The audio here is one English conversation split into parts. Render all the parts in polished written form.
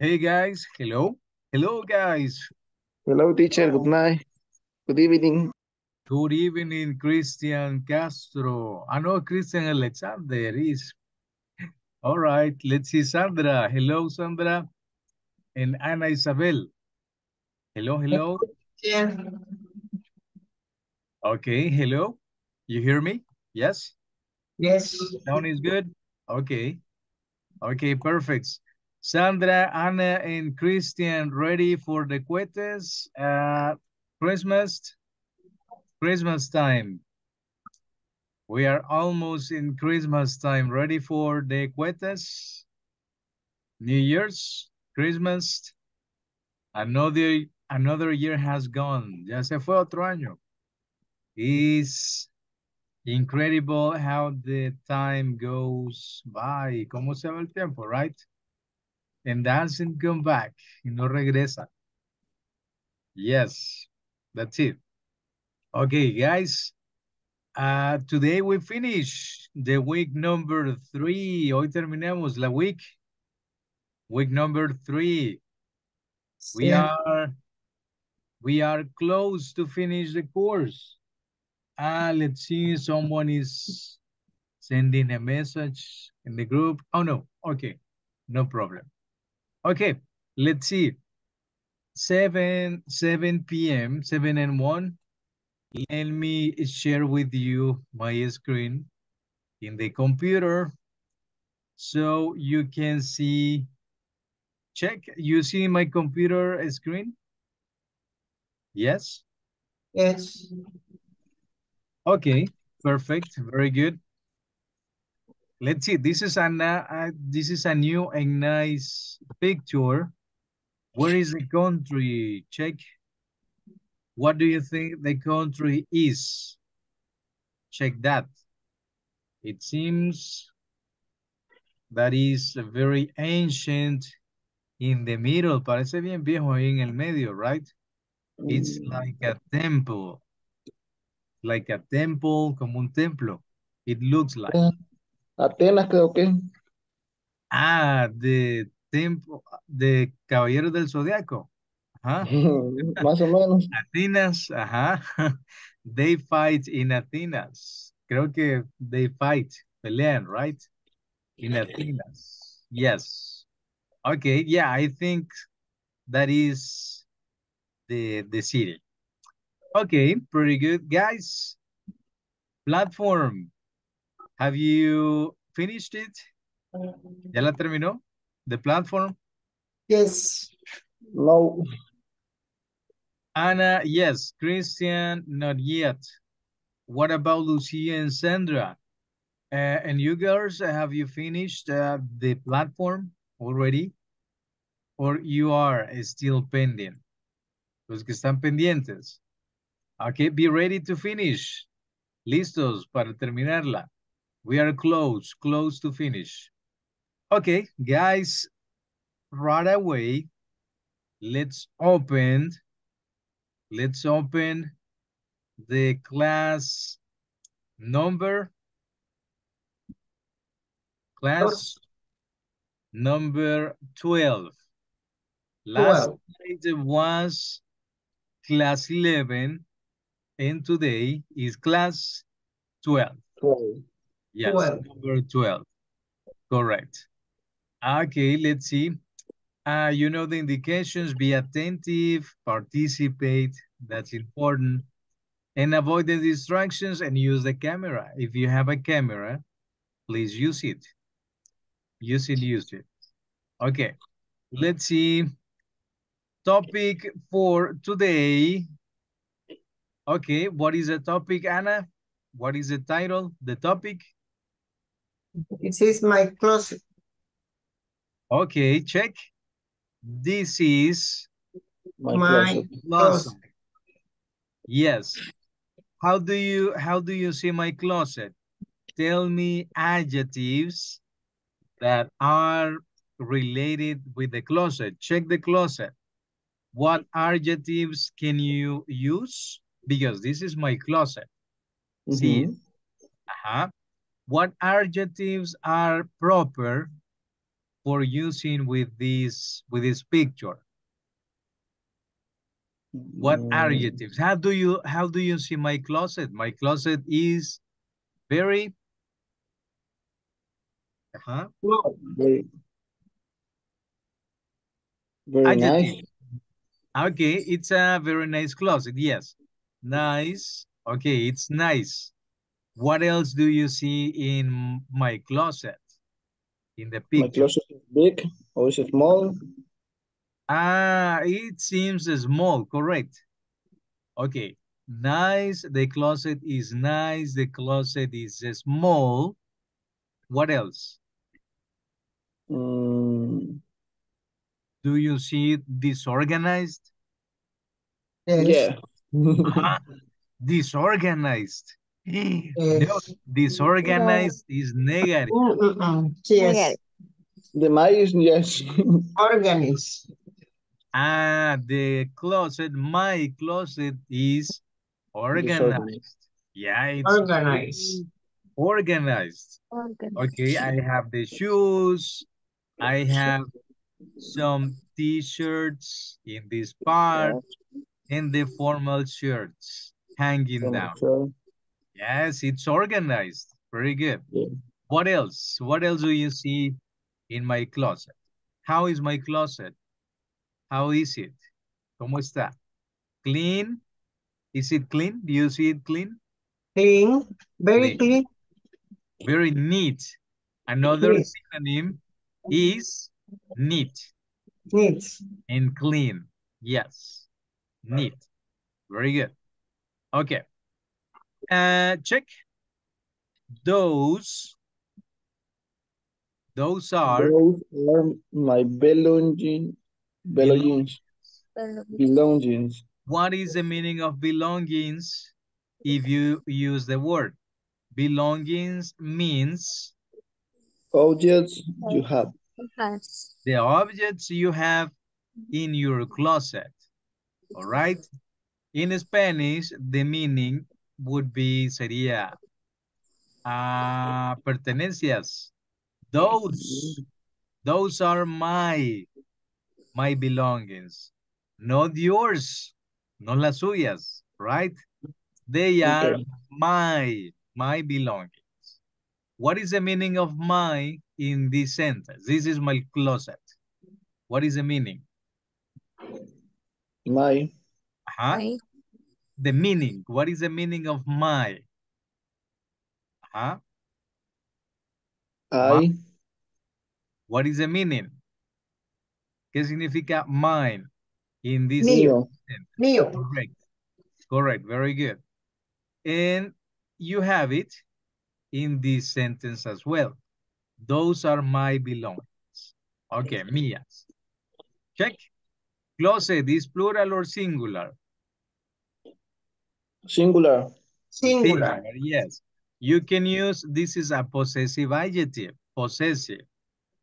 Hey guys, hello. Hello guys. Hello, teacher. Good night. Good evening. Good evening, Christian Castro. I know Christian Alexander is. All right, let's see Sandra. Hello, Sandra. And Ana Isabel. Hello, hello. Yeah. Okay, hello. You hear me? Yes? Yes. Sound is good? Okay. Okay, perfect. Sandra, Anna, and Christian ready for the cohetes? Christmas time. We are almost in Christmas time. Ready for the cohetes? New Year's, Christmas. Another year has gone. Ya se fue otro año. It's incredible how the time goes by. ¿Cómo se va el tiempo, right? And doesn't come back. Y no regresa. Yes, that's it. Okay, guys. Today we finish the week number 3. Hoy terminamos la week. Week number 3. We are close to finish the course. Let's see. Someone is sending a message in the group. Oh, no. Okay. No problem. Okay. Let's see. 7 p.m. 7 and 1. Let me share with you my screen in the computer so you can see. Check. You see my computer screen? Yes? Yes. Okay, perfect. Very good. Let's see. This is Anna. This is a new and nice picture. Where is the country? Check. What do you think the country is? Check that. It seems that is very ancient in the middle. Parece bien viejo ahí en el medio, right? It's like a temple. Like a temple, como un templo. It looks like. Atenas, creo que. The temple, the Caballero del Zodiaco. Ajá. Más o menos. Atenas, ajá. They fight in Atenas. Creo que they fight, pelean, right? In Atenas. Yes. Okay, yeah, I think that is the city. Okay, pretty good, guys. Platform, have you finished it? ¿Ya la terminó? The platform? Yes. No. Anna, yes. Christian, not yet. What about Lucia and Sandra? And you girls, have you finished the platform already? Or you are still pending? Los que están pendientes. Okay, be ready to finish. Listos para terminarla. We are close to finish. Okay, guys, right away, let's open the class number. Class number 12. Last night was class 11. And today is class 12. 12. Yes, 12. Number 12. Correct. Okay, let's see. You know the indications. Be attentive, participate. That's important. And avoid the distractions and use the camera. If you have a camera, please use it. Use it. Okay, let's see. Topic for today. Okay, what is the topic, Anna? What is the title, the topic? It is my closet. Okay, check. This is my closet. Yes. How do you see my closet? Tell me adjectives that are related with the closet. Check the closet. What adjectives can you use? Because this is my closet. Mm-hmm. See? What adjectives are proper for using with this picture? What adjectives? How do you see my closet? My closet is very well, very adjective. Nice. Okay, it's a very nice closet. Yes, nice. Okay, it's nice. What else do you see in my closet? In the picture, my closet is big or is it small? It seems small, correct. Okay, nice, the closet is nice, the closet is small. What else? Do you see it disorganized? Yes. Yeah. Disorganized. No, disorganized is negative. Yes. The mind is yes. Organized. The closet, my closet is organized. Yeah, it's organized. Organized. Organized. Okay, I have the shoes. I have some t-shirts in this part and the formal shirts hanging down. Yes, it's organized. Very good. Yeah. What else? What else do you see in my closet? How is my closet? How is it? ¿Cómo está? Clean? Is it clean? Do you see it clean? Clean. Very clean. Very neat. Another synonym is neat. Neat. And clean. Yes. Neat. Very good. Okay. Check. Those are my belongings. What is the meaning of belongings if you use the word? Belongings means objects you have. The objects you have in your closet. All right. In Spanish, the meaning would be sería pertenencias. Those are my belongings, not yours, not las suyas, right? They are my belongings. What is the meaning of my in this sentence? This is my closet. What is the meaning? My. My. The meaning. What is the meaning of my? I. My. What is the meaning? ¿Qué significa mine in this? Mío. Mío. Correct. Correct. Very good. And you have it in this sentence as well. Those are my belongings. Okay, mías. Check. Closet is plural or singular? Singular. Singular. Singular, yes. You can use, this is a possessive adjective. Possessive.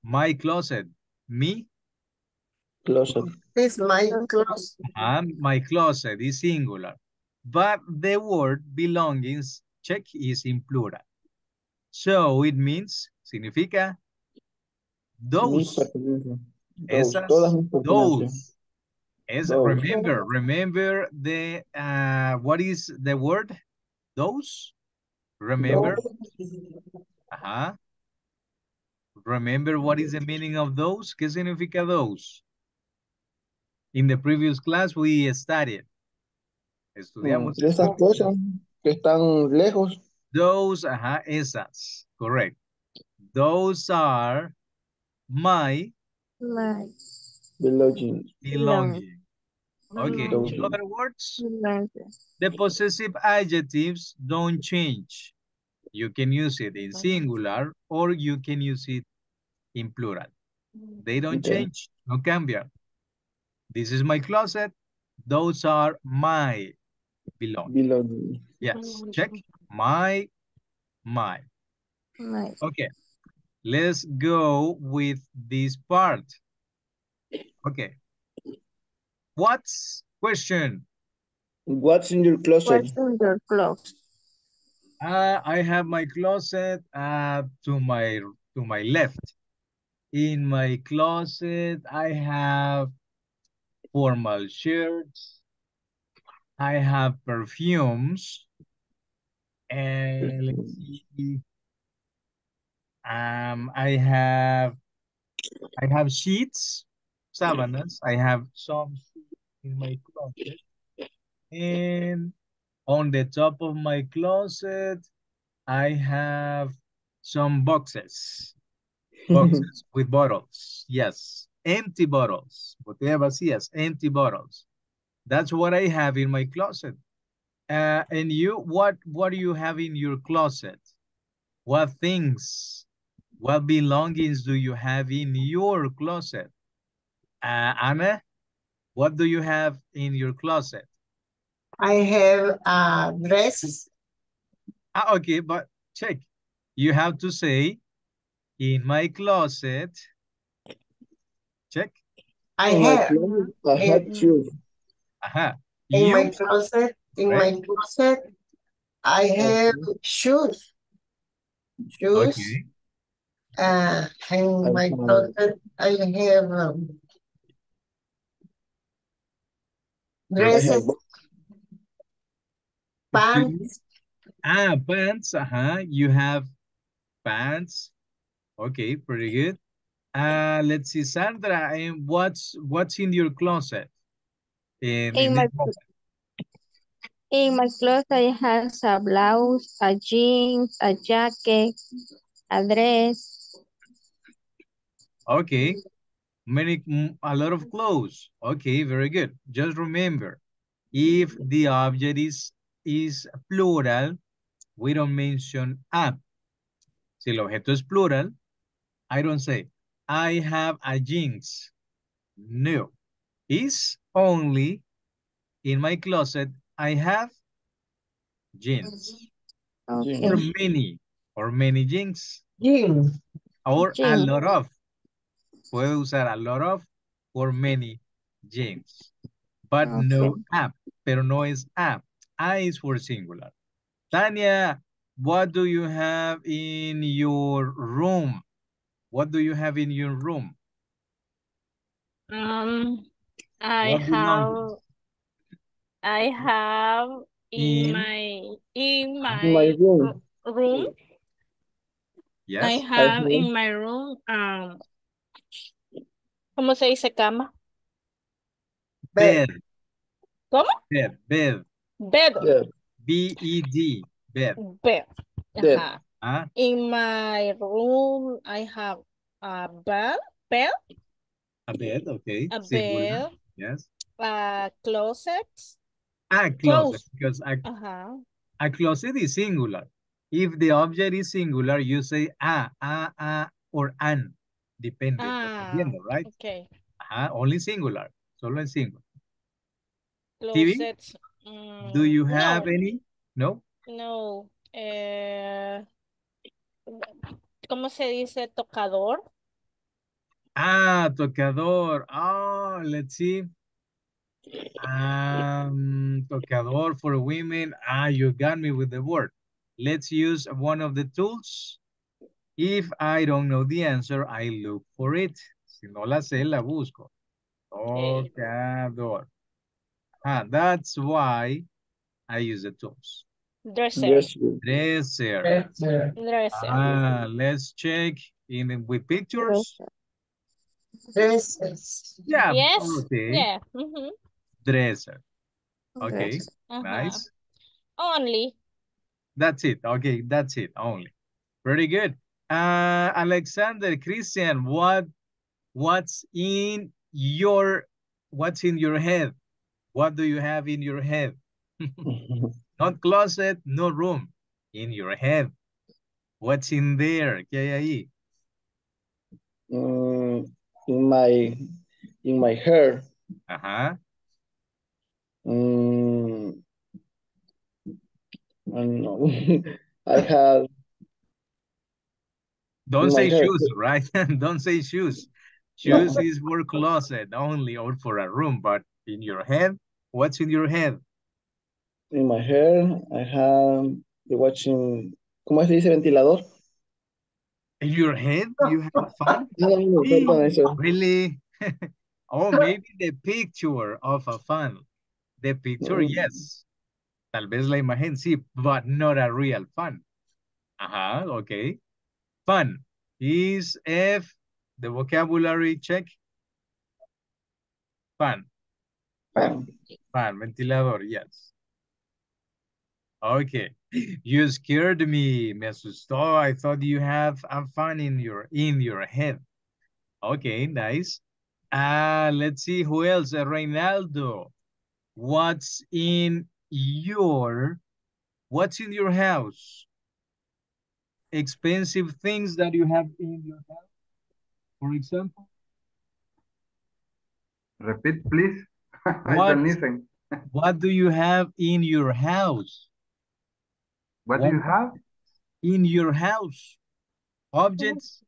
My closet. Me. Closet. This my closet. My closet is singular. But the word belongings, check, is in plural. So it means, significa, those. Esas, those. Esas, remember the, what is the word? Those. Remember. Remember what is the meaning of those? ¿Qué significa those? In the previous class we studied. Estudiamos. Esas cosas que están lejos. Those, esas. Correct. Those are my belonging. Okay. In other words, the possessive adjectives don't change. You can use it in singular or you can use it in plural. They don't change. No cambian. This is my closet. Those are my belongings. Yes. Check. My. Okay. Let's go with this part. Okay. What's question? What's in your closet? What's in your closet? I have my closet to my left. In my closet, I have formal shirts. I have perfumes. And let's see. I have sheets, sabanas. I have some sheets in my closet. And on the top of my closet, I have some boxes. Boxes with bottles. Yes. Empty bottles. Botellas vacías. Empty bottles. That's what I have in my closet. And you, what do you have in your closet? What things, what belongings do you have in your closet? Anna, what do you have in your closet? I have dresses. Ah, okay, but check. You have to say, in my closet, check. I have shoes. Uh-huh. In my closet, I have shoes. Shoes. Okay. In my closet, I have dresses, pants. Ah, pants. Uh-huh. You have pants. Okay, pretty good. Let's see, Sandra. And what's in your closet? In my closet, I have a blouse, a jeans, a jacket, a dress. Okay, a lot of clothes. Okay, very good. Just remember, if the object is plural, we don't mention a. Si el objeto es plural, I don't say, I have a jeans. No. It's only, in my closet, I have jeans. Okay. Or many jeans. Jeans. Or jeans. A lot of. Puedo usar a lot of or many jeans. But okay. No app. Pero no es app. I is for singular. Tania, what do you have in your room? What do you have in your room? I have in my room. Yes. I have in my room. ¿Cómo se dice cama? Bed. ¿Cómo? Bed. Bed. Bed. B-E-D. Bed. Bed. Bed. Uh-huh. Huh? In my room, I have a bed. Bed. A bed. Okay. A bed. Yes. Closet. A closet. Because a closet is singular. If the object is singular, you say a, or an. Depending. Right? Okay. Only singular. Solo en singular. Closet. TV? Do you have any? No? No. ¿Cómo se dice tocador? Ah, tocador. Oh, let's see. Tocador for women. Ah, you got me with the word. Let's use one of the tools. If I don't know the answer, I look for it. Si no la sé, la busco. Tocador. Ah, that's why I use the tools. Dresser. Ah, let's check in with pictures. Dresser. Yeah. Yes. Okay. Yeah. Mm-hmm. Dresser. Okay. Uh-huh. Nice. Only. That's it. Okay. That's it. Only. Very good. Alexander, Christian, what's in your head? What do you have in your head? Not closet, no room. In your head. What's in there? ¿Qué hay ahí? In my hair. Uh-huh. I don't know. I have... Don't say shoes, right? Don't say shoes. Shoes is for closet only or for a room, but in your head, what's in your head? In my hair, I have the watching. ¿Cómo se dice ventilador? Your hand? You have fun? Really? Oh, maybe the picture of a fan. The picture, yes. Tal vez la imagen, sí, but not a real fan. Ajá, okay. Fan is F, the vocabulary check. Fan. Fan. Fan, ventilador, yes. Okay. You scared me, me asustó. I thought you have a fan in your head. Okay, nice. Let's see who else. Reynaldo, what's in your house? Expensive things that you have in your house, for example. Repeat, please. What do you have in your house? What do you have? In your house. Objects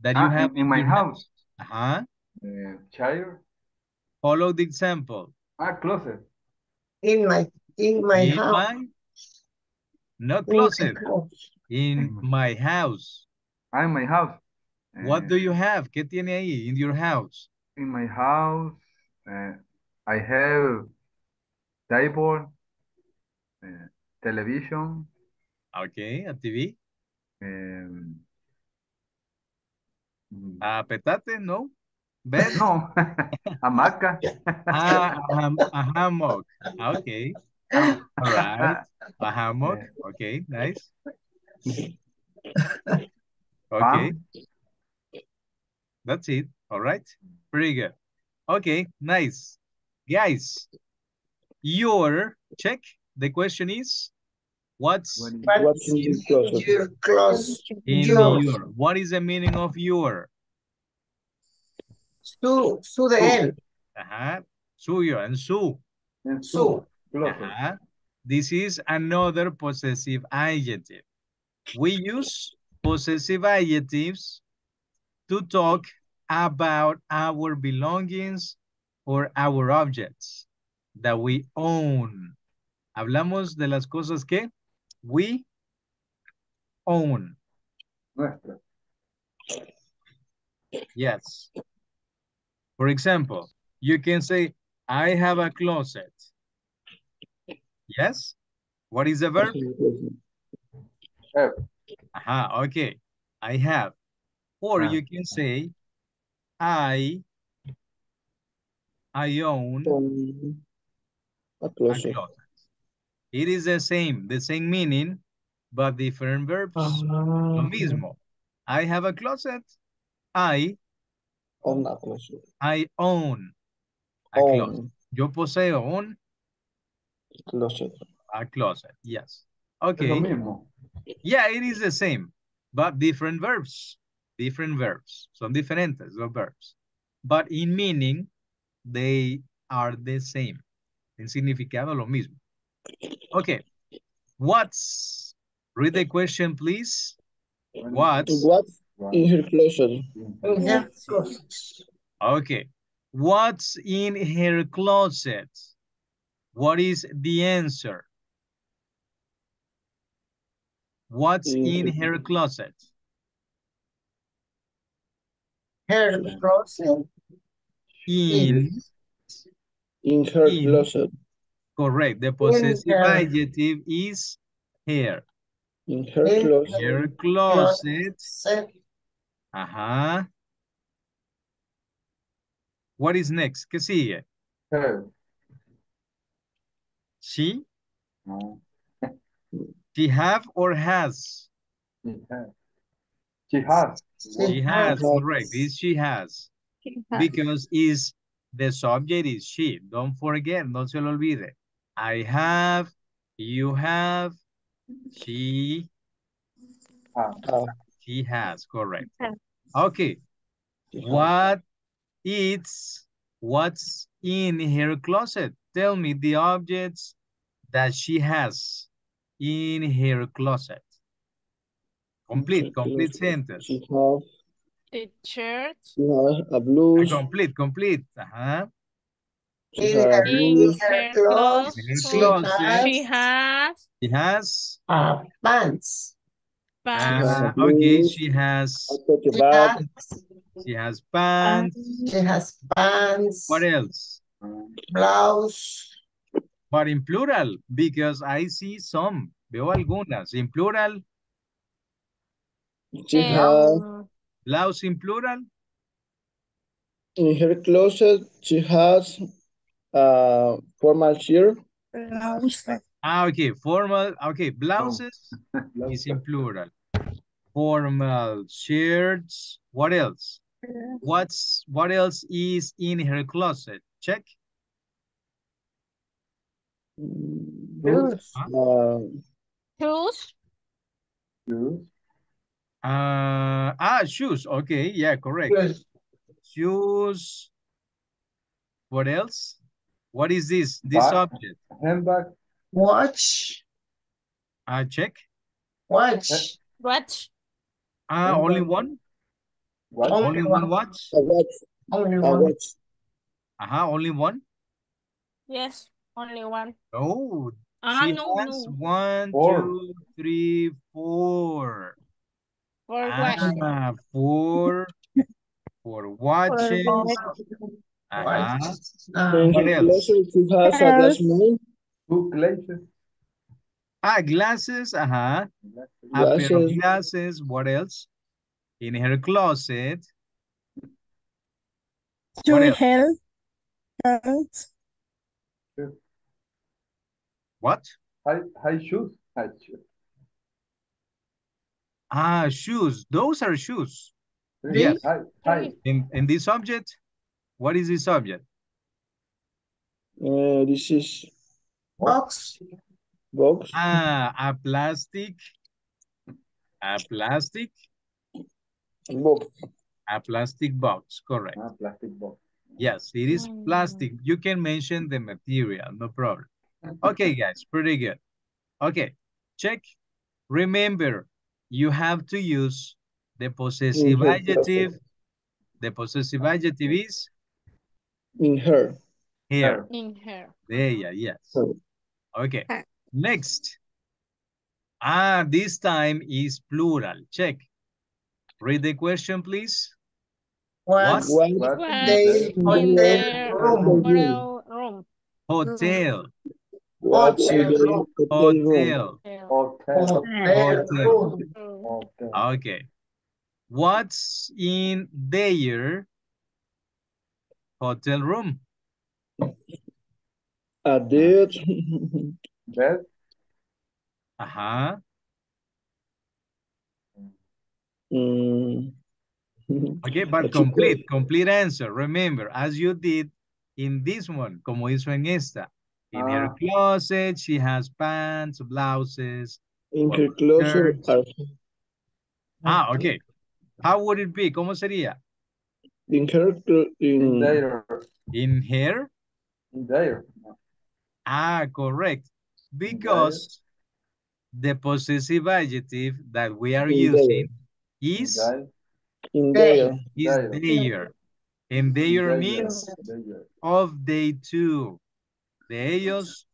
that you have in my house. Uh-huh. Chair. Follow the example. Closet. In my house. Not closet. In my house. In my house. What do you have? ¿Qué tiene ahí? In your house. In my house, I have table, television. Okay, a TV. A petate, no? Bed? No, a hamaca. A hammock, okay. All right, a hammock, okay, nice. Okay, that's it, all right, pretty good. Okay, nice. Guys, your check, the question is, what's in your closet? What is the meaning of your? Su de él. Ajá. Suyo and su. And su. Ajá. This is another possessive adjective. We use possessive adjectives to talk about our belongings or our objects that we own. Hablamos de las cosas que we own. Nuestra. Yes. For example, you can say, I have a closet. Yes? What is the verb? Have. Aha, okay. I have. Or you can say, I own a closet. It is the same meaning, but different verbs. Lo mismo. I have a closet. I own a closet. Yo poseo un closet. A closet, yes. Okay. Lo mismo. Yeah, it is the same, but different verbs. Different verbs. Son diferentes los verbs. But in meaning, they are the same. En significado, lo mismo. Okay. What's? Read the question, please. What's in her closet? Okay. What's in her closet? What is the answer? What's in her closet? Her closet. In her closet. Correct. The possessive adjective is her. In her closet. Her closet. Uh-huh. What is next? ¿Qué sigue? Her. She? No. She have or has? She has, correct. This she has. Because is the subject is she. Don't forget, no se lo olvide. I have, you have, she, he has, correct. Okay. What's in her closet? Tell me the objects that she has in her closet. Complete sentence. She has a shirt. She has a blouse. Complete. Uh-huh. In her closet. She has pants. Pants. Okay, she has. She has pants. She has pants. What else? Blouse. But in plural, because I see some. Veo algunas. In plural. She has. Blouse in plural. In her closet, she has formal shirt. Ah, okay, formal. Okay, blouses is in plural. Formal shirts. What else? What else is in her closet? Check. Boots. Shoes. Shoes. Okay, yeah, correct. Shoes. Shoes. What else? What is this? This object. Handbag. Watch. Check. Watch. Watch. Only one? Watch. Only one watch? Only one. Only one? Yes, only one. Oh, she has 1, 2, 3, 4. For watches. For watches. What else? She has a glass man. Glasses, A pair of glasses, what else? In her closet. What? High shoes. Shoes. Those are shoes. Yes. In this object, what is this object? This is box. A plastic box, correct. A plastic box. Yes, it is plastic. You can mention the material, no problem. Okay, guys, pretty good. Okay, check. Remember, you have to use the possessive adjective. The possessive adjective is? In her. Here. In her. There, yes. Her. Okay, next. This time is plural. Check. Read the question, please. What they in their room? Hotel. Okay. What's in their hotel room? A bed. Bed. Okay, but complete answer. Remember, as you did in this one, como hizo en esta. In her closet, she has pants, blouses. In her closet. Okay. How would it be? ¿Cómo sería? In there. Correct. Because the possessive adjective that we are using is in there. And there means of they two. De ellos.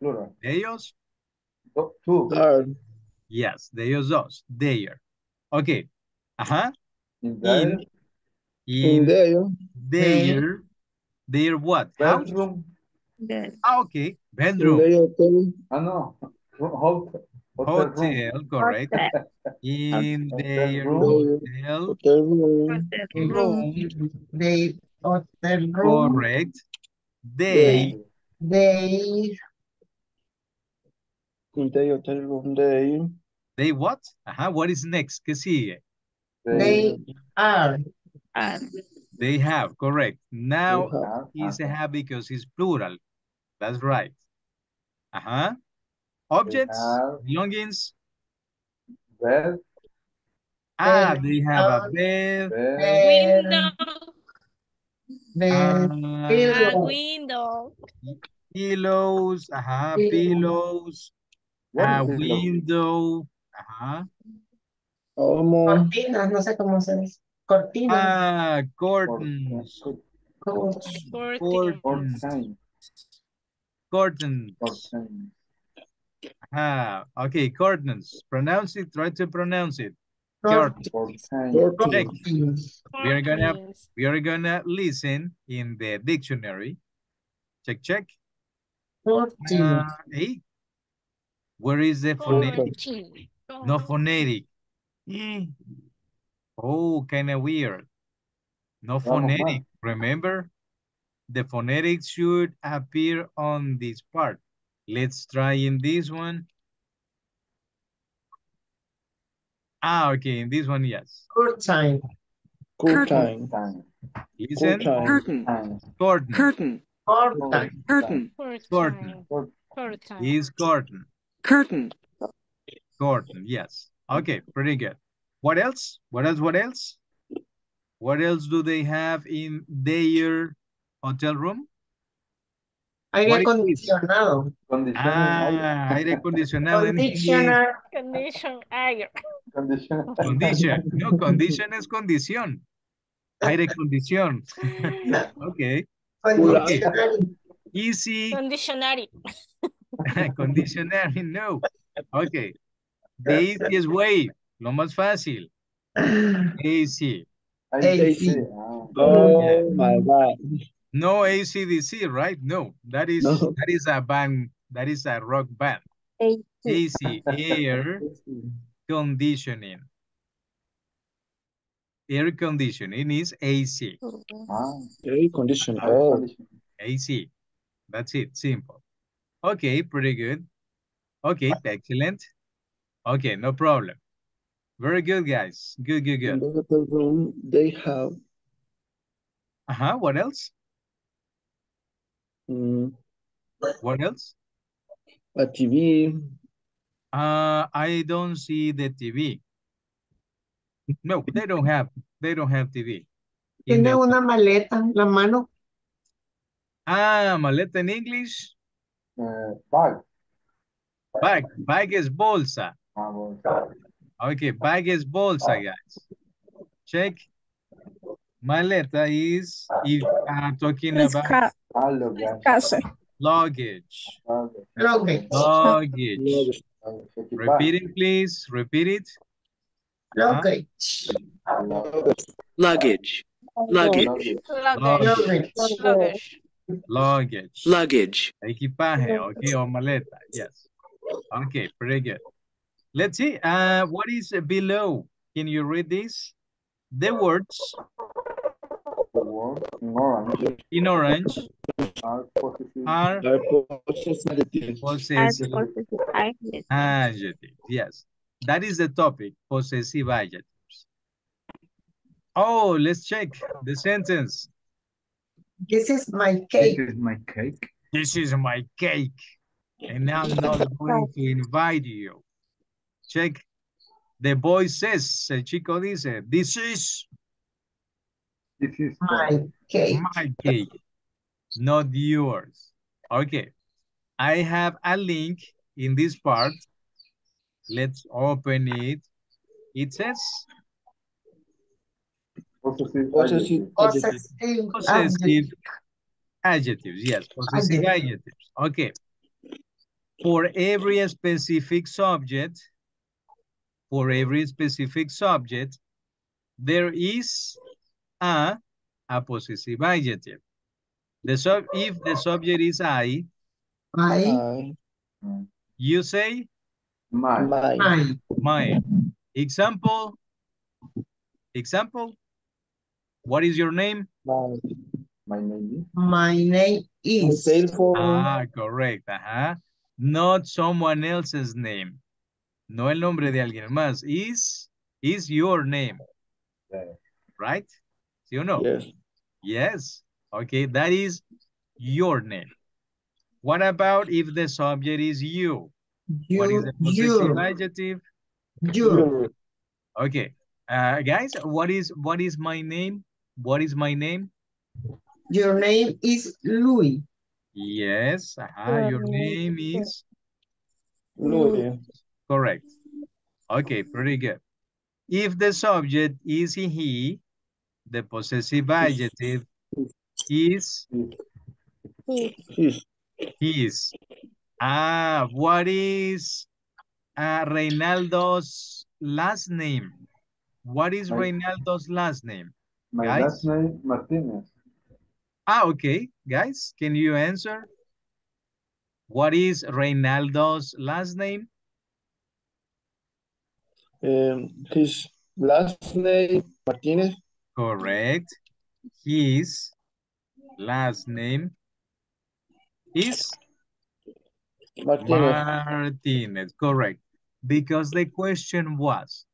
Plural. De ellos. Two. Yes, de ellos dos. There. Okay. In there. There what? Bedroom. Okay. Bedroom. Hotel, correct. Hotel. In their hotel room. They hotel room. Correct. They in their hotel room. They what? What is next? ¿Qué sigue? They are. They have, correct. Now is a have because it's plural. That's right. Objects, belongings. Bed. They have a bed. Window. Window. Pillows. Pillows. Window. Cortinas, no sé cómo se dice. Cortinas. Curtains. Curtains. Okay, curtains. Pronounce it, try to pronounce it. Curtains. Curtains. We are gonna listen in the dictionary. Check, check. Hey, where is the phonetic? No phonetic. Oh, kind of weird. No phonetic. Remember, the phonetics should appear on this part. Let's try in this one. Okay, in this one, yes. Curtain. Curtain. Listen. Curtain. Curtain. Curtain. Curtain. Curtain. Curtain. Curtain. Is curtain. Curtain. Curtain, yes. Okay, pretty good. What else? What else? What else? What else do they have in their hotel room? Aire acondicionado. Aire acondicionado. Condition air. Condition. No, condition es condición. Aire condición. Okay. Easy. Conditionary. Conditionary, no. Okay. The easiest way. Lo más fácil. AC. AC. Oh my God. No ACDC, right? No, that is no. That is a band. That is a rock band. AC, air conditioning. Air conditioning is AC. Air conditioning. Oh. AC. That's it. Simple. Okay, pretty good. Okay, excellent. Okay, no problem. Very good, guys. Good, good, good. In the hotel room, they have. What else? What else? A TV. I don't see the TV. No, they don't have. They don't have TV. Tiene una maleta en la mano. Maleta in English. Bag. Bag. Bag is bolsa. Okay, bag is bolsa, guys. Check. Maleta is, if I'm talking about luggage. Luggage. Luggage. Repeat it, please. Repeat it. Luggage. Luggage. Luggage. Luggage. Luggage. Luggage. Equipaje, okay, or maleta, yes. Okay, pretty good. Let's see, what is below? Can you read this? The words in orange are possessive adjectives. Yes, that is the topic, possessive adjectives. Oh, let's check the sentence. This is my cake. This is my cake. This is my cake. And I'm not going to invite you. Check. The boy says, el chico dice, this is my cake, not yours. Okay. I have a link in this part. Let's open it. It says, possessive adjectives. Yes, possessive adjectives. Okay. For every specific subject, there is a possessive adjective. If the subject is I, you say mine. Example, what is your name? My name is. Correct. Not someone else's name. No el nombre de alguien más. Is your name. Yeah. Right? ¿Sí o no? Yes. Yes. Okay, that is your name. What about if the subject is you? What is the possessive adjective? You. Okay. Guys, what is my name? What is my name? Your name is Louis. Yes. Your name is Louis. Correct. Okay, pretty good. If the subject is he, the possessive adjective is his. What is Reynaldo's last name? What is Reynaldo's last name? My guys? Last name, Martinez. Okay. Guys, can you answer? What is Reynaldo's last name? His last name, Martinez. Correct. His last name is Martínez. Correct. Because the question was,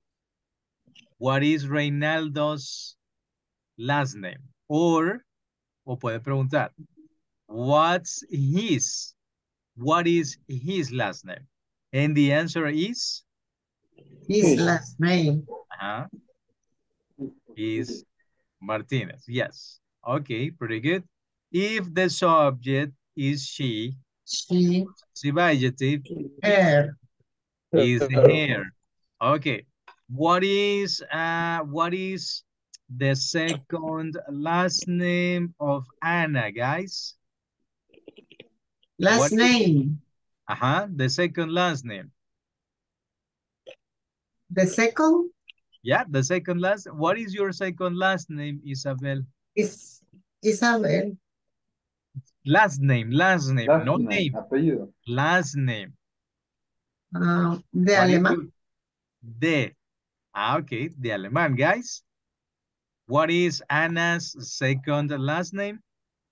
what is Reynaldo's last name? Or puede preguntar, what is his last name? And the answer is? His last name. Is Martinez. Yes. Okay, pretty good. If the subject is she, the adjective, hair, is the hair. Okay. What is the second last name of Anna, guys? The second last name. The second? Yeah, the second last. What is your second last name, Isabel? Is Isabel. Last name, no name. Apellido. Last name. De Aleman. De. Okay, de Aleman, guys. What is Anna's second last name?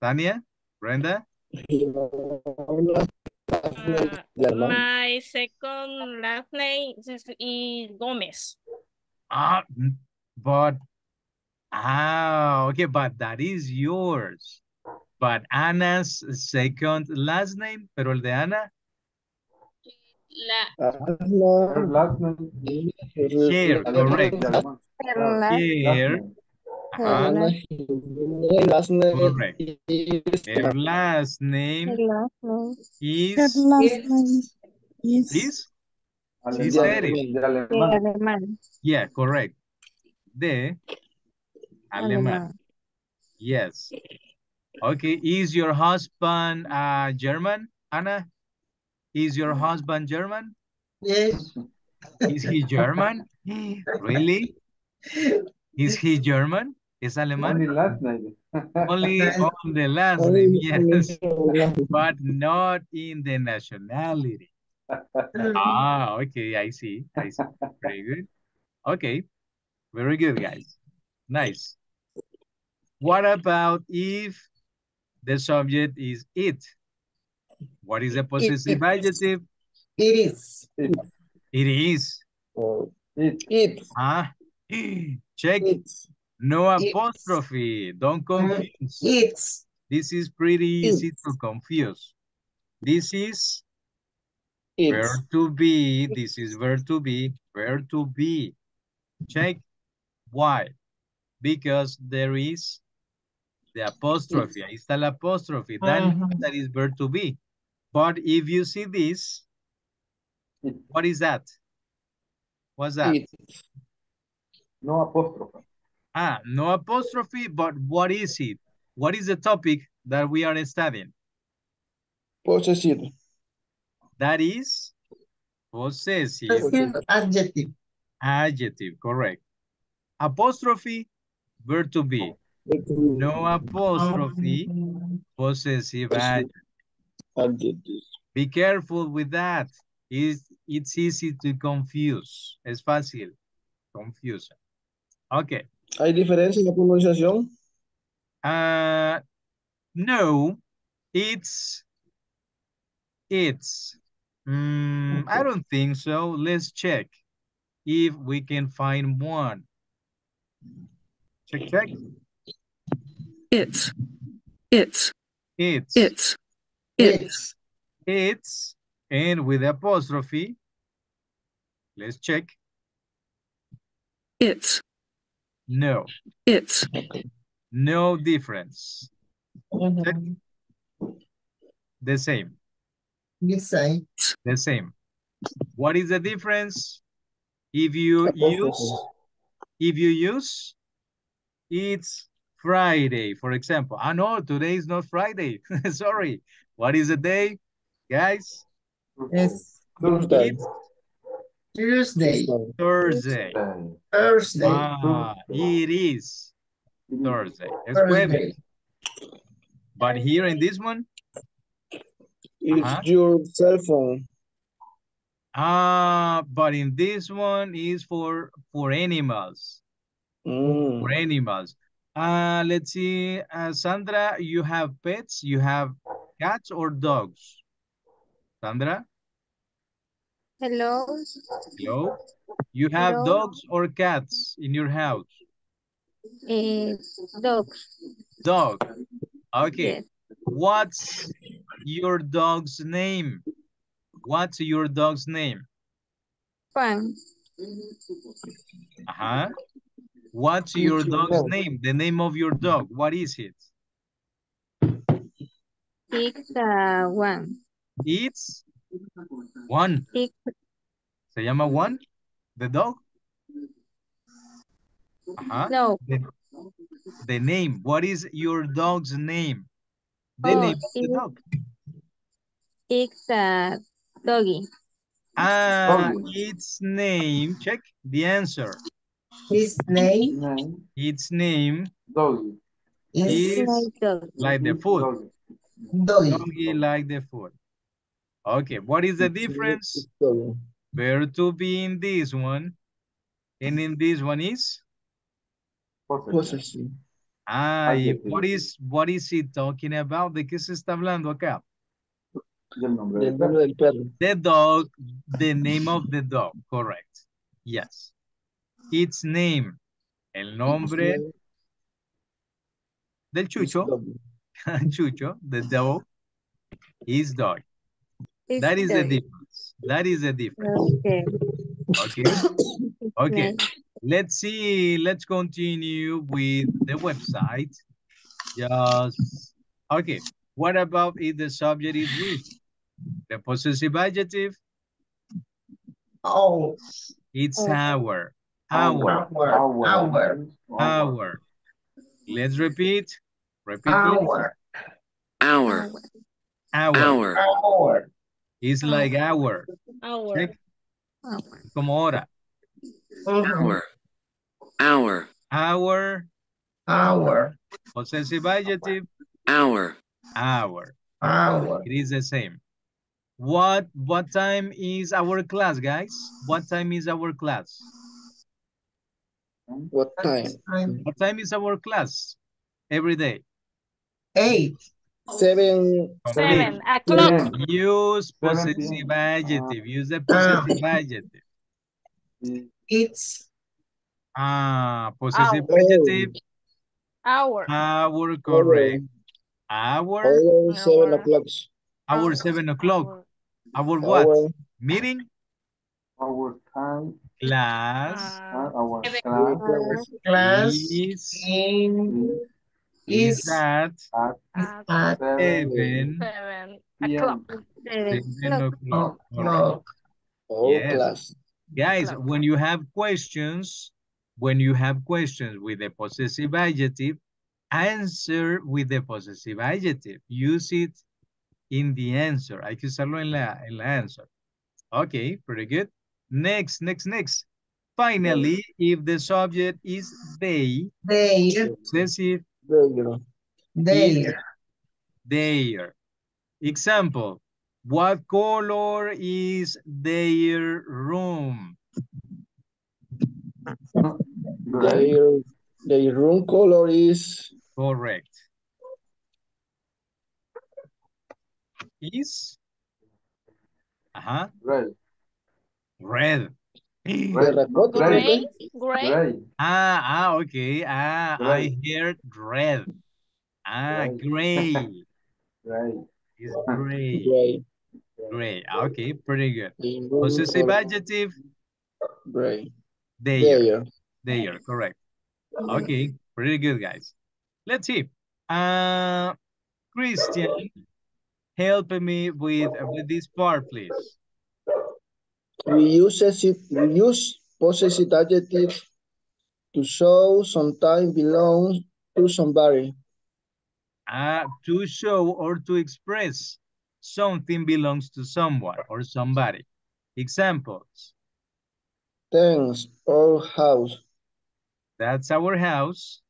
Tania, Brenda? My second last name is Gomez. But that is yours. But Anna's second last name, pero el de Ana? Here, correct. Here. Correct. Her last name is she said it. Yeah, correct. De Aleman. Yes. Okay. Is your husband German, Anna? Is your husband German? Yes. Is he German? Really? Is he German? Is Aleman? Only last name. Only on the last name, yes. But not in the nationality. Okay, I see. Very good. Okay, very good, guys. Nice. What about if the subject is it? What is the possessive adjective? It is. It is. It. Check it. No apostrophe. Don't confuse. It's. This is pretty easy to confuse. This is verb to be. This is verb to be. Verb to be. Check. Why? Because there is the apostrophe. Ahí está la apostrophe. That is verb to be. But if you see this, what is that? What's that? It. No apostrophe. No apostrophe, but what is it? What is the topic that we are studying? Possessive. That is possessive. Possessive adjective. Adjective, correct. Apostrophe, verb to be. No apostrophe, possessive adjective. Be careful with that. It's easy to confuse. Es fácil. Confusion. Okay. ¿Hay diferencia en la pronunciación? No. I don't think so. Let's check if we can find one. Check. It's, and with apostrophe. Let's check. It's. No. It's. No difference. The same. The same. What is the difference? If you use it's Friday, for example. No, today is not Friday. Sorry. What is the day? Guys, It's Thursday. Thursday. Thursday. Thursday. Ah, it is Thursday. It's Thursday. But here in this one? It's your cell phone. Ah, but in this one is for animals. Mm. For animals. Let's see, Sandra, you have pets? You have cats or dogs? Sandra? Hello. Hello. You have dogs or cats in your house? Dogs. Dog. Okay. Yes. What's your dog's name? What's your dog's name? Juan. Uh-huh. What's your dog's name? The name of your dog. What is it? It's Juan. It's Juan. Se llama Juan, the dog? Uh-huh. No. The name. What is your dog's name? The name of the dog. It's Doggy. Ah, its name. Check the answer. His name. Its name. Doggy. Is like the food. Doggy. Doggy like the food. Okay, what is the difference? Where to be in this one. And in this one is? Possessive. Ah, what is he talking about? ¿De qué se está hablando acá? The dog, the name of the dog, correct. Yes. Its name. El nombre del Chucho. Chucho, the dog. His dog. That is the difference. That is the difference. Okay. Okay. Okay. Let's see. Let's continue with the website. Just okay. What about if the subject is we? The possessive adjective. Oh. It's our. Our. Let's repeat. Repeat. Our. It's like our. Como hora. Our. Possessive adjective. Our. It is the same. What time is our class, guys? What time is our class? What time? What time is our class every day? 7 o'clock. Use possessive adjective. Use the possessive adjective. It's possessive adjective. Our correct. Our 7 o'clock. Our 7 o'clock. Our what? Our meeting. Our time. Class. Our class is that at 7 o'clock. Yes. Guys, when you have questions, with the possessive adjective, answer with the possessive adjective. Use it in the answer. Hay que usarlo en la answer. Okay, pretty good. Next. Finally, if the subject is they, possessive, their. Example. What color is their room? Their room color is... Correct. Is? Uh-huh. Red. Gray. Okay. Gray. I heard red. Gray. It's gray. Gray. Okay, pretty good. Possessive adjective. Gray. They are correct. Okay, pretty good, guys. Let's see. Christian, help me with this part, please. We use possessive adjectives to show sometimes belongs to somebody. To show or to express. Something belongs to someone or somebody. Examples. Thanks, our house. That's our house.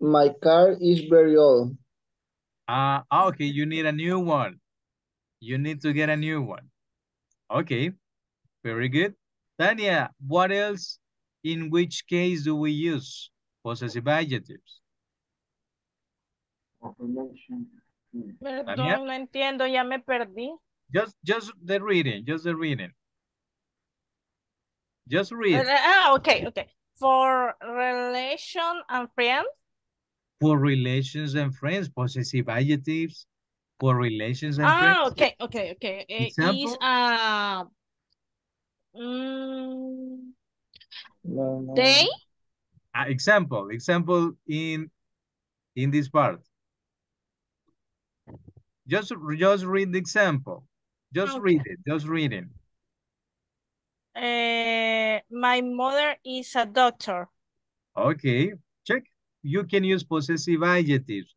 My car is very old. Okay, you need a new one. You need to get a new one. Okay, very good. Tania, what else? In which case do we use possessive adjectives? Perdón, no entiendo, ya me perdí. Just the reading, just the reading. Just read. Okay, okay. For relation and friends? For relations and friends, possessive adjectives. For relations and friends. Okay, okay, okay. Example? They? Example in this part. Just read the example. Just read it, just read it. My mother is a doctor. Okay, check. You can use possessive adjectives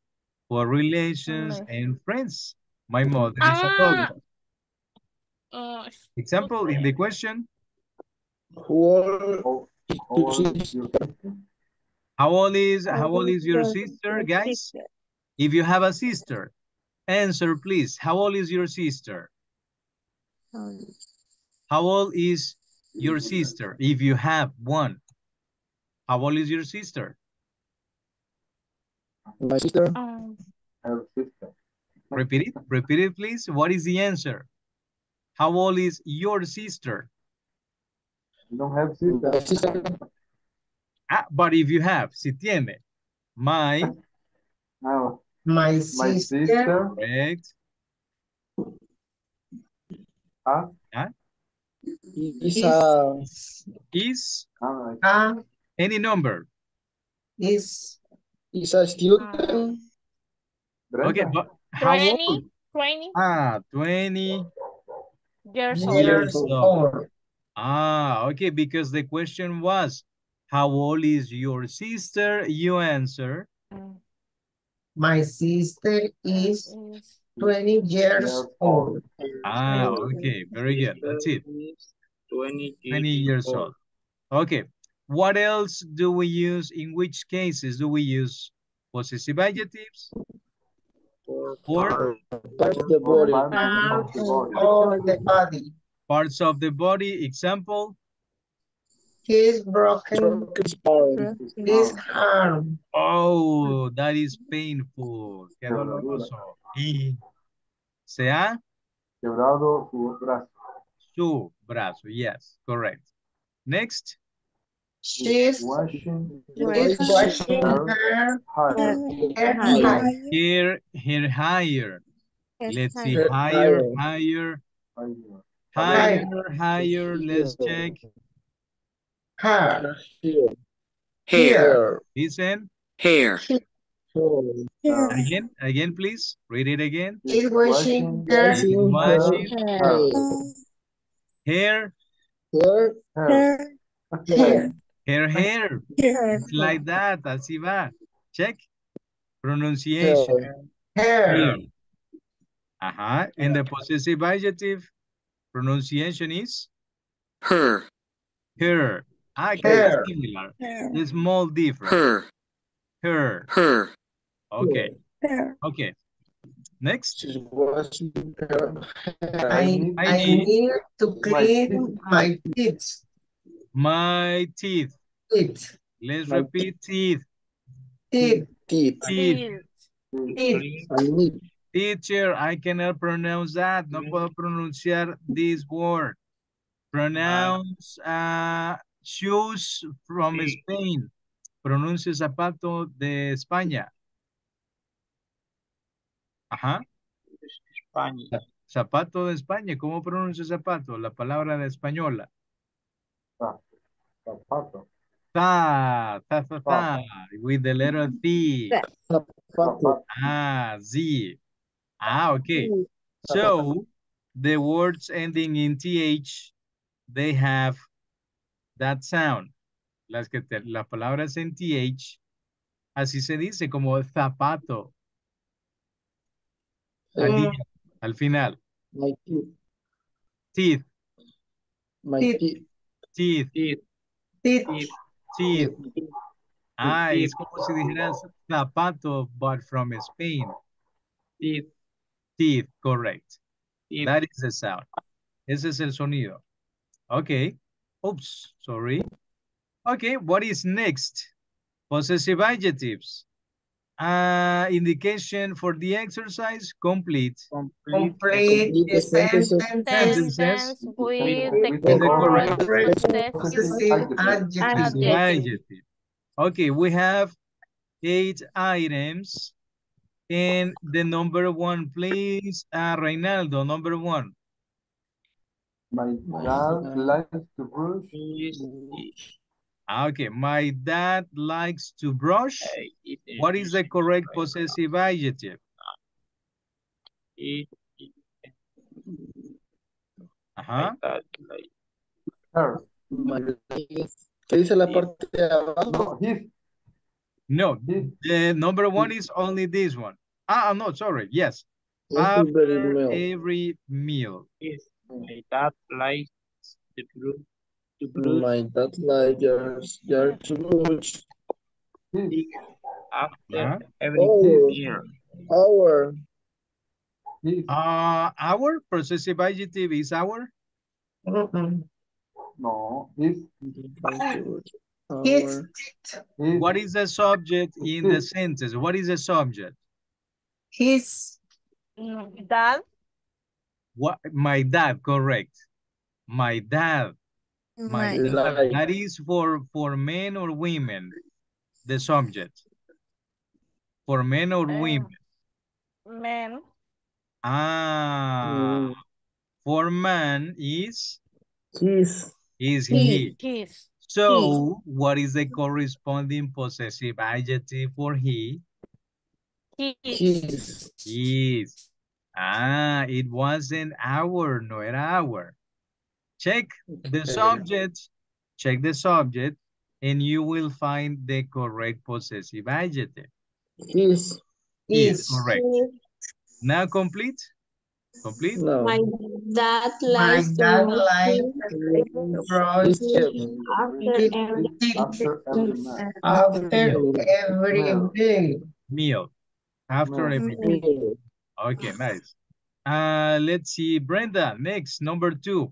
for relations and friends. My mother is a doctor. Example in the question. How old is your sister, guys? If you have a sister, answer please. How old is your sister? How old is your sister? If you have one, how old is your sister? My sister. Her sister. Repeat it, please. What is the answer? How old is your sister? You don't have sister. But if you have, si tiene. My sister. Correct. Any number. Is a student. Okay, but how 20, old? 20. 20 years old. Okay, because the question was, how old is your sister? You answer. My sister is 20 years old. Okay, very good. That's it. 20 years old. Okay. What else do we use? In which cases do we use possessive adjectives? For parts of the body. Parts of the body. Example. His broken bone. His arm. Oh, that is painful. Qué doloroso. Y se ha quebrado su brazo. Su brazo. Yes, correct. Next. She's washing her hair. Her hair. Let's see. Higher. Let's check. Hair. Listen. Hair. Again, please. Read it again. She's washing her hair. Hair. Her hair, it's like that, así va. Check, pronunciation. Hair. And the possessive adjective, pronunciation is? Her. Her. Hair. Similar. It's small difference. Her. Her. Her. Okay. Hair. Okay. Next. I need to clean my teeth. My teeth. Teeth. Let's repeat teeth. Teeth. Teeth. Teeth. Teacher, I cannot pronounce that. No puedo pronunciar this word. Pronounce shoes from Spain. Pronuncie zapato de España. Zapato de España. ¿Cómo pronuncia zapato? La palabra de española. Zapato. Ta. With the letter T. Z. Okay. So the words ending in TH, they have that sound. Las palabras en TH, así se dice, como zapato. Al final. My teeth. Teeth. My teeth. Teeth. Teeth. Teeth. Teeth. Teeth. Ah, teeth. Es como si dijeras zapato, but from Spain. Teeth. Teeth, correct. Teeth. That is the sound. Ese es el sonido. Okay. Oops, sorry. Okay, what is next? Possessive adjectives. Indication for the exercise, complete. Complete the sentences with the correct possessive adjective. Okay, we have 8 items. And the number one, please, Reynaldo, number one. My dad likes to brush. Okay, my dad likes to brush. What is the correct possessive adjective? Uh-huh. Her. ¿Qué dice la parte de abajo? No, the number one is only this one. Ah, no, sorry, yes. After every meal. My dad likes the brush. My dad likes your to brush. After every meal. Our. Our possessive adjective is our? No, Yes. What is the subject in the sentence? What is the subject? His dad. What? My dad, correct. My dad. My dad. That is for men or women, the subject. For men or women? Men. Ah. For man is? His. Is he. His. So, what is the corresponding possessive adjective for he? His. His. Ah, it wasn't our, no era our. Check the subject. Check the subject, and you will find the correct possessive adjective. His. His. Correct. Now complete. Complete. No. My dad likes after every meal. After every meal. Okay, nice. Let's see, Brenda. Next, number 2.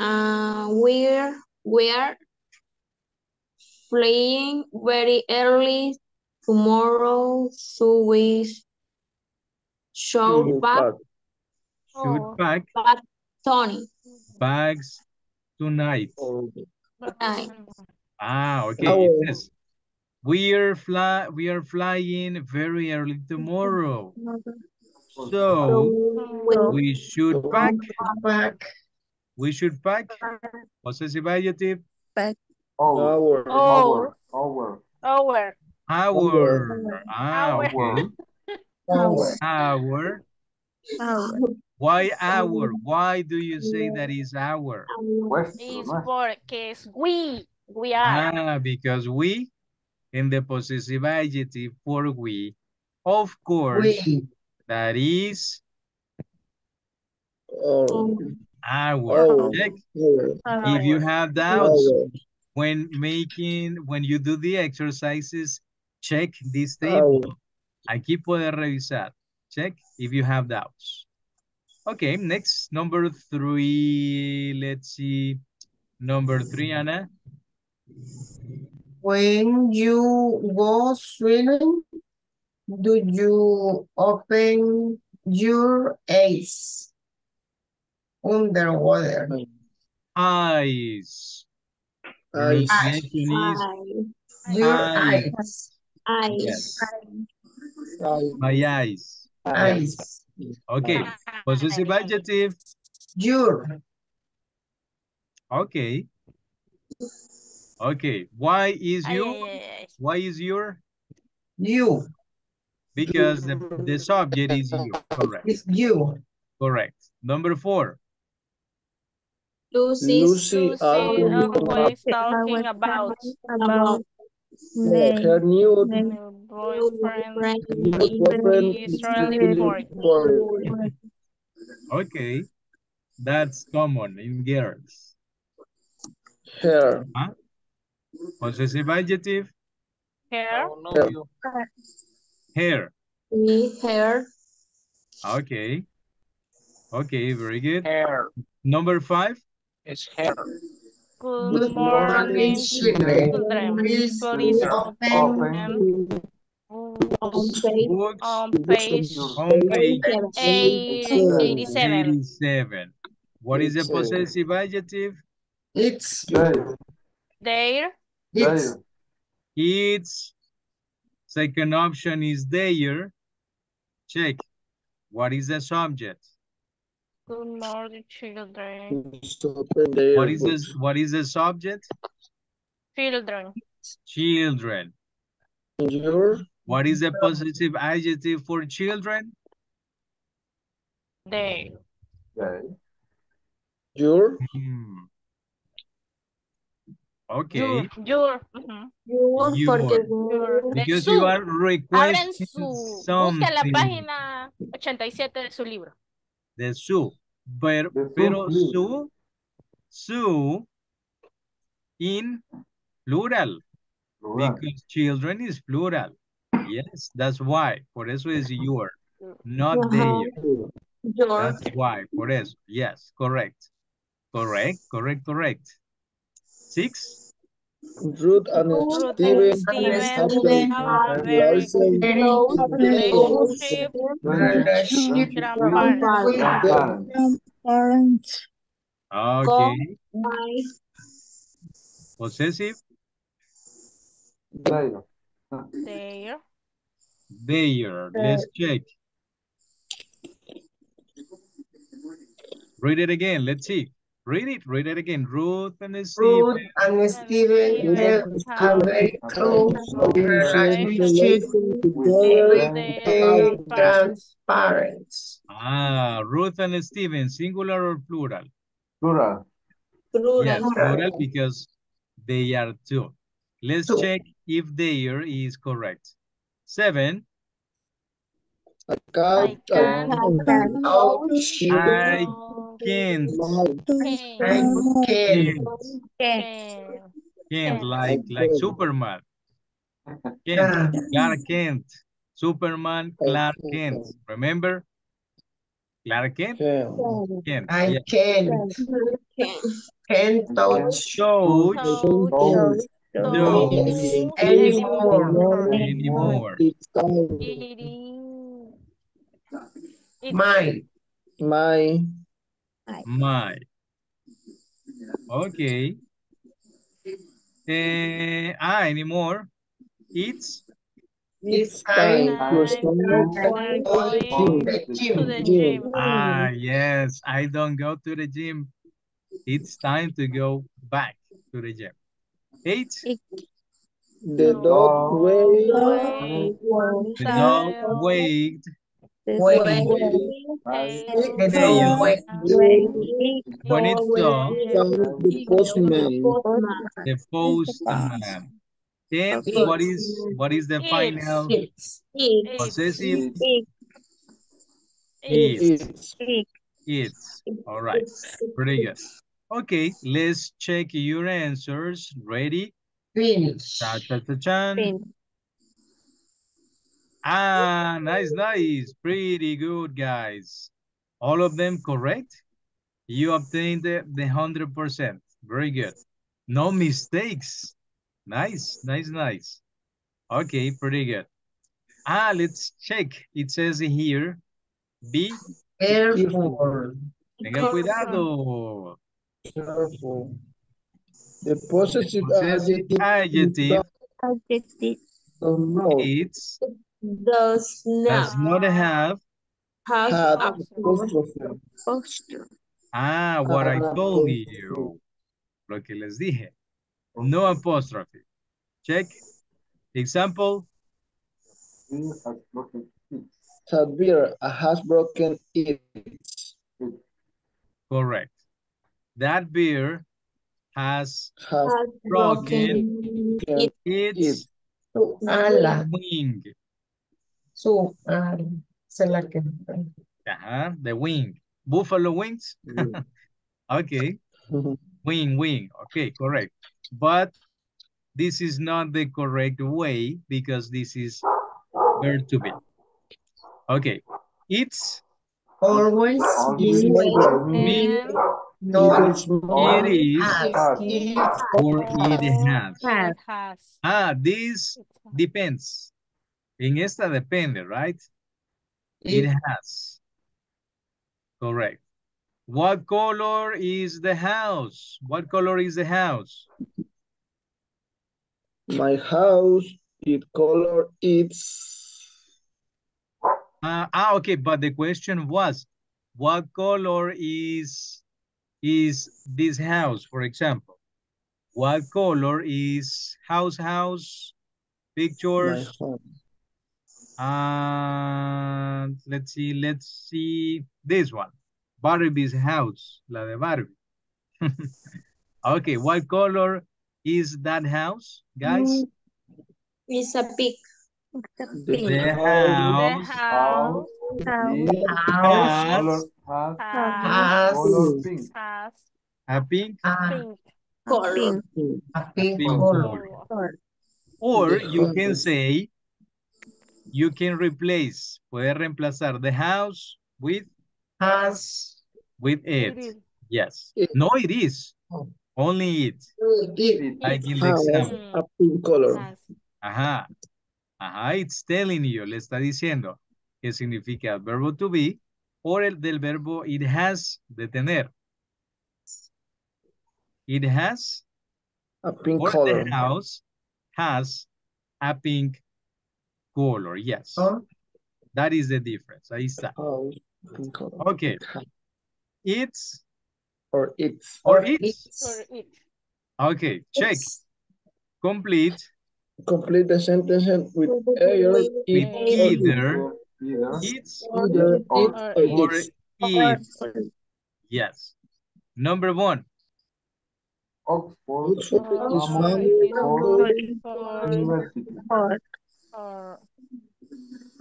We're playing very early tomorrow, so we should pack Tony bags tonight. Ah, okay. Oh. Yes. We are flying very early tomorrow. So we should pack. We should pack. Possessive adjective. Pack. Our. Our. Why our? Why do you say that is our? It's because we are. Ah, because we, in the possessive adjective for we, of course, that is our. If you have doubts when you do the exercises, check this table. Aquí puede revisar. Check if you have doubts. Okay, next, number 3. Let's see. Number 3, Anna. When you go swimming, do you open your eyes underwater? Eyes. Eyes. Okay. Possessive adjective. Your. Okay. Okay. Why is you? Why is your? You. Because the subject is you. Correct. It's you. Correct. Number 4. Lucy always talking about her new voice friend in Israeli report. Okay, that's common in girls. Hair. Huh? Possessive adjective. Hair. Hair. Hair. Okay. Okay, very good. Hair. Number 5. It's hair. Good morning, children. Please open on page 87. What is the possessive adjective? It's. There. It's. Second option is there. Check. What is the subject? Good morning, children. What is the subject? Children. Children. What is the possessive adjective for children? They. Your. Okay. Your. Because you are requesting something. Busca la página 87 de su libro. De su. Pero su in plural. Because children is plural. Yes, that's why. Por eso is your. Not their. That's why. Por eso. Yes, correct. Correct. 6. Ruth and Steven are very close relationship with grandparents. Okay. Possessive. There. Let's check. Read it again. Let's see. Read it again. Ruth and Steven have a very close relationship with their grandparents. Ah, Ruth and Steven, singular or plural? Plural. Yes, plural because they are two. Let's check if there is correct. 7. I can't. Like Superman. Clark Kent. Superman, Clark Kent. Remember? Clark Kent? I can't touch. No. Anymore. My. Okay. Anymore. It's time to go to the gym. Ah, yes. I don't go to the gym. It's time to go back to the gym. 8. The dog waved. When it's done, the postman. 10. What is the final possessive? It's. All right. Pretty good. Okay, let's check your answers. Ready? Finish. Ah, nice. Pretty good, guys. All of them correct? You obtained the 100%. Very good. No mistakes. Nice. Okay, pretty good. Ah, let's check. It says here, be careful. Tenga cuidado. Careful. The possessive adjective does not have apostrophe. Ah, what I told you. Lo que les dije. No apostrophe. Check. Example. Sadvira has broken it. Correct. That beer has broken its Su ala. Wing. Su ala. Se la que. Ajá, the wing. Buffalo wings. Yeah. Okay. Wing. Okay, correct. But this is not the correct way because this is verb to be. Okay. It's always been. No, it is, or it has. This depends. En esta depende, right? It has. Correct. What color is the house? What color is the house? My house, its color, it's... okay, but the question was, what color is this house, for example? What color is house, pictures? Let's see this one. Barbie's house, la de Barbie. Okay, what color is that house, guys? It's a pig. The house has a pink color. Or you can say, you can replace, puede reemplazar the house with has. With it. Yes. It. No, it is. Oh. Only it. Like in the example. A pink color. Ajá. Ajá, it's telling you. Le está diciendo que significa el verbo to be o el del verbo it has de tener. It has a pink color. The house has a pink color. Yes. Huh? That is the difference. Ahí está. Oh. Okay. It's. Okay, check. It's. Complete the sentence with either it's or it. Yes. Number one. Oxford is found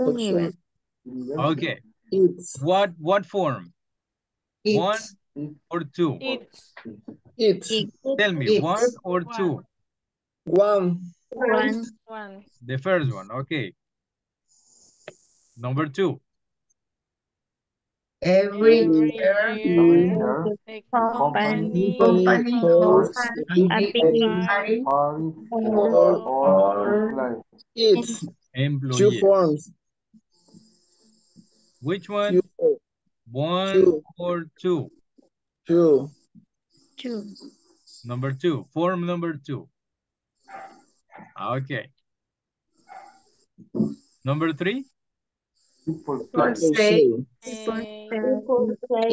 university. Okay. It's. What form? It's. One or two? It's. Tell me, it's. One or two? One. The first one, okay. Number two. Every year, the company goes or it's employees. Two forms. Which one? Two. One two. Or two? Two. Number two. Form number two. Okay. Number three? People say one or two? Or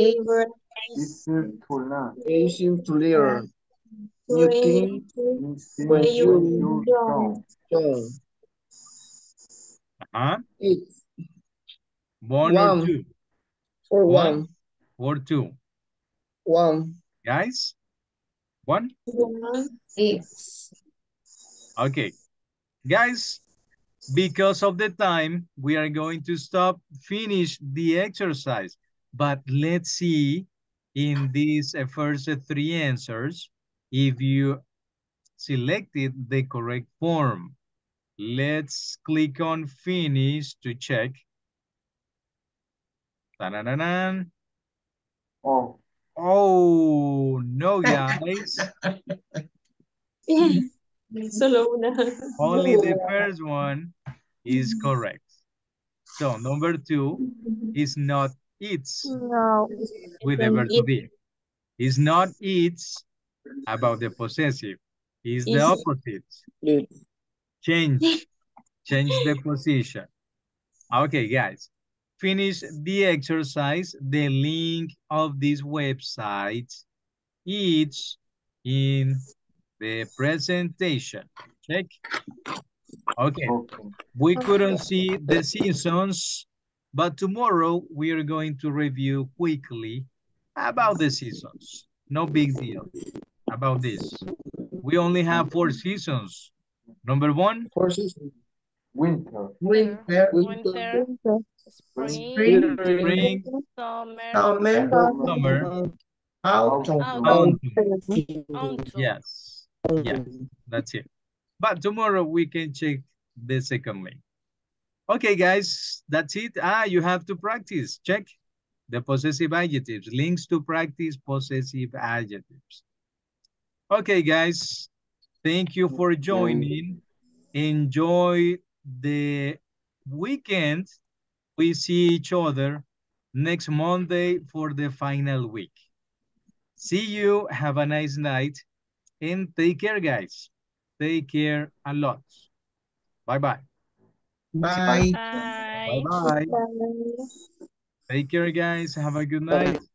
one. Or two. One. Guys? One? Yes. Okay. Guys, because of the time, we are going to finish the exercise. But let's see in these first three answers, if you selected the correct form. Let's click on finish to check. Oh, no, guys. Only the first one is correct. So number two is not it's. No. With the verb to be. It's not it's about the possessive. It's the opposite. Change the position. Okay, guys. Finish the exercise. The link of this website is in the presentation. Check. Okay. We couldn't see the seasons, but tomorrow we are going to review quickly about the seasons. No big deal about this. We only have 4 seasons. Number one. Horses. Winter. Winter. Spring. Summer. Autumn. Yes. Yes. That's it. But tomorrow we can check the second link. Okay, guys, that's it. You have to practice. Check the possessive adjectives. Links to practice possessive adjectives. Okay, guys, thank you for joining. Enjoy the weekend. We see each other next Monday for the final week. See you. Have a nice night. And take care, guys. Take care a lot. Bye-bye. Bye. Bye-bye. Take care, guys. Have a good night.